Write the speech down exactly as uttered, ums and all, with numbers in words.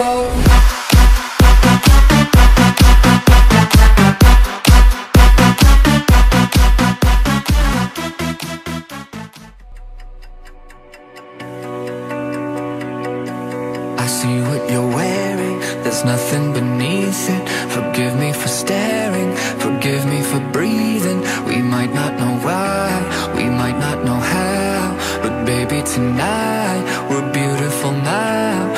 phone. See what you're wearing, there's nothing beneath it. Forgive me for staring, forgive me for breathing. We might not know why, we might not know how, but baby tonight, we're beautiful now.